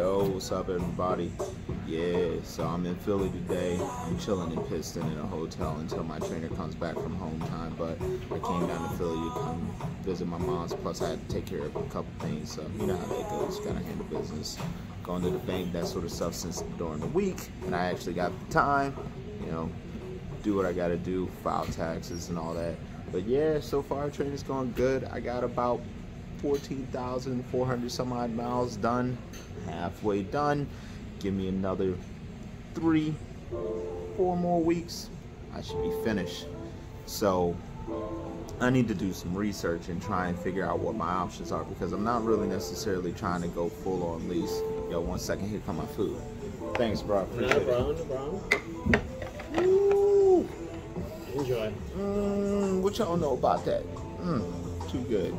Yo, what's up everybody? Yeah, so I'm in Philly today. I'm chilling in Piston in a hotel until my trainer comes back from home time, but I came down to Philly to come visit my mom's, plus I had to take care of a couple things, so you know how that goes, gotta handle business. Going to the bank, that sort of stuff since during the week, and I actually got the time, you know, do what I gotta do, file taxes and all that. But yeah, so far training's going good. I got about 14,400 some odd miles done, halfway done. Give me another four more weeks, I should be finished. So I need to do some research and try and figure out what my options are, because I'm not really necessarily trying to go full on lease. Yo, 1 second, here come my food. Thanks, bro. Appreciate it. Ooh. Enjoy. What y'all know about that? Too good.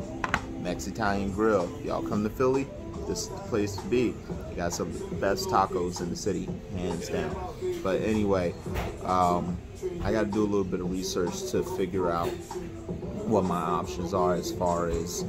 Max Italian Grill. Y'all come to Philly, this is the place to be. They got some of the best tacos in the city, hands down. But anyway, I got to do a little bit of research to figure out what my options are as far as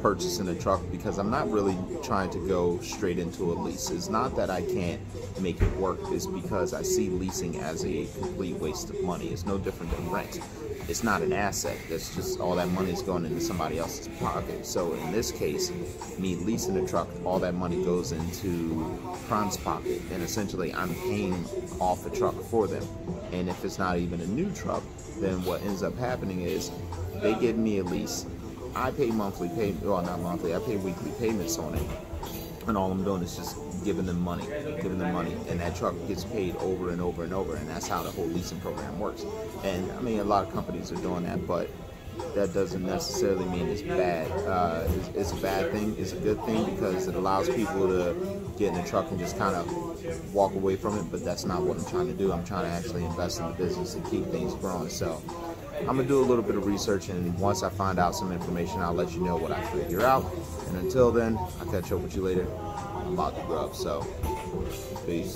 purchasing a truck, because I'm not really trying to go straight into a lease. It's not that I can't make it work, it's because I see leasing as a complete waste of money. It's no different than rent. It's not an asset, that's just all that money is going into somebody else's pocket. So in this case, me leasing a truck, all that money goes into Prime's pocket, and essentially I'm paying off the truck for them. And if it's not even a new truck, then what ends up happening is they give me a lease, I pay monthly payment, well not monthly, I pay weekly payments on it, and all I'm doing is just giving them money, and that truck gets paid over and over and over, and that's how the whole leasing program works. And I mean, a lot of companies are doing that, but that doesn't necessarily mean it's bad. It's a bad thing, it's a good thing, because it allows people to get in a truck and just kind of walk away from it, but that's not what I'm trying to do. I'm trying to actually invest in the business and keep things growing. So I'm gonna do a little bit of research, and once I find out some information, I'll let you know what I figure out. And until then, I'll catch up with you later. I'm about to grub, so peace.